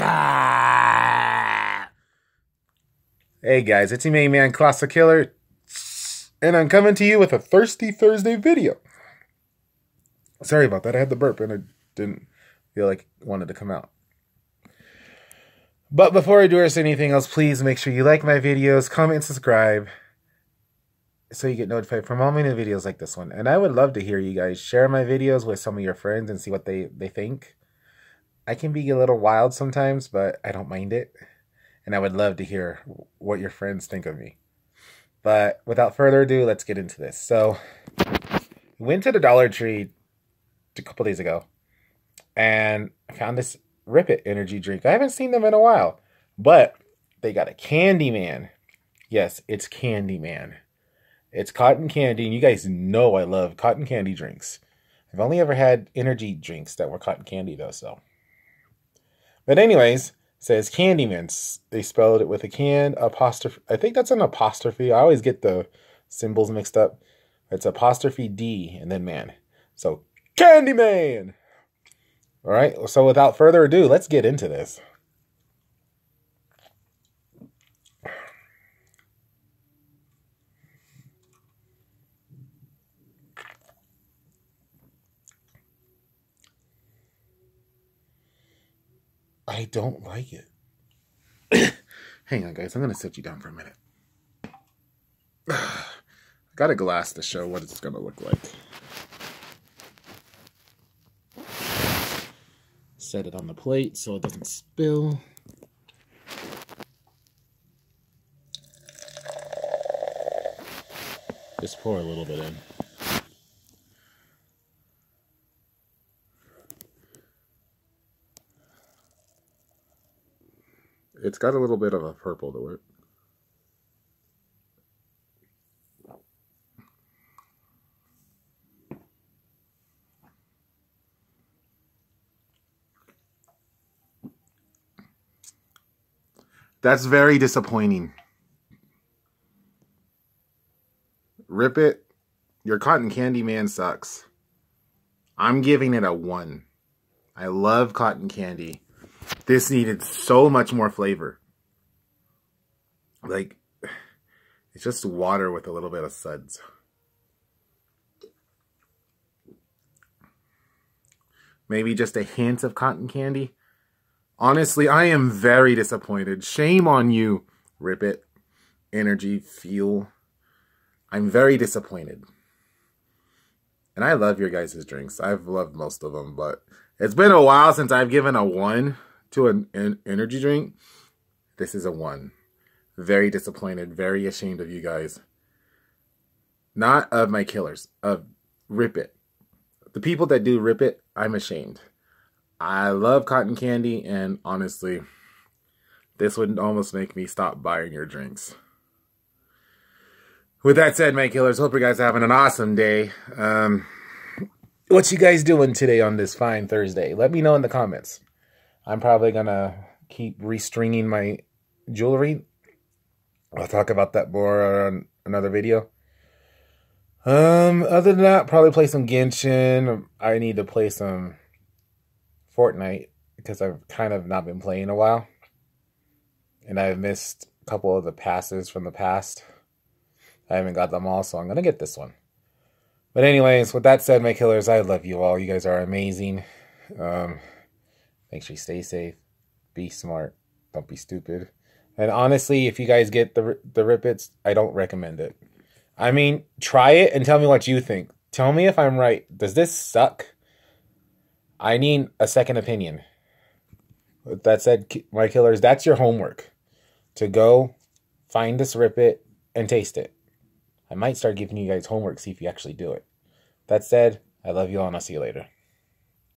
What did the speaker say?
Hey guys, it's your main man, Colossal Killer, and I'm coming to you with a Thirsty Thursday video. Sorry about that, I had the burp and I didn't feel like it wanted to come out. But before I do anything else, please make sure you like my videos, comment, subscribe, so you get notified from all my new videos like this one. And I would love to hear you guys share my videos with some of your friends and see what they think. I can be a little wild sometimes, but I don't mind it. And I would love to hear what your friends think of me. But without further ado, let's get into this. So, went to the Dollar Tree a couple days ago and found this Rip It energy drink. I haven't seen them in a while, but they got a Can'd Man. Yes, it's Can'd Man. It's cotton candy, and you guys know I love cotton candy drinks. I've only ever had energy drinks that were cotton candy, though, so. But anyways, says Candyman. They spelled it with a can apostrophe. I think that's an apostrophe. I always get the symbols mixed up. It's apostrophe D and then man. So Candyman. All right. So without further ado, let's get into this. I don't like it. Hang on, guys. I'm going to sit you down for a minute. I got a glass to show what it's going to look like. Set it on the plate so it doesn't spill. Just pour a little bit in. It's got a little bit of a purple to it. That's very disappointing. Rip It. Your cotton candy man sucks. I'm giving it a 1. I love cotton candy. This needed so much more flavor. Like, it's just water with a little bit of suds. Maybe just a hint of cotton candy. Honestly, I am very disappointed. Shame on you, Rip It energy fuel. I'm very disappointed. And I love your guys' drinks. I've loved most of them, but it's been a while since I've given a 1 to an energy drink. This is a 1. Very disappointed, very ashamed of you guys. Not of my killers, of Rip It. The people that do Rip It, I'm ashamed. I love cotton candy, and honestly, this would almost make me stop buying your drinks. With that said, my killers, hope you guys are having an awesome day. What you guys doing today on this fine Thursday? Let me know in the comments. I'm probably going to keep restringing my jewelry. I'll talk about that more on another video. Other than that, probably play some Genshin. I need to play some Fortnite because I've kind of not been playing a while. And I've missed a couple of the passes from the past. I haven't got them all, so I'm going to get this one. But anyways, with that said, my killers, I love you all. You guys are amazing. Make sure you stay safe, be smart, don't be stupid. And honestly, if you guys get the Rip It's, I don't recommend it. I mean, try it and tell me what you think. Tell me if I'm right. Does this suck? I need a second opinion. With that said, my killers, that's your homework. To go find this Rip It and taste it. I might start giving you guys homework, see if you actually do it. That said, I love you all and I'll see you later.